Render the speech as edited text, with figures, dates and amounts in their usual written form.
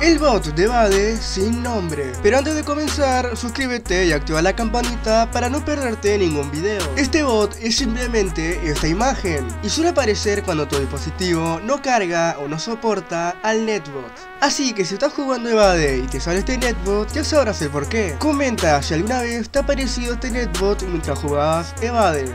el bot de Evade sin nombre. Pero antes de comenzar, suscríbete y activa la campanita para no perderte ningún video. Este bot es simplemente esta imagen y suele aparecer cuando tu dispositivo no carga o no soporta al NetBot. Así que si estás jugando Evade y te sale este NetBot, ya sabrás el porqué. Comenta si alguna vez te ha aparecido este NetBot mientras jugabas Evade.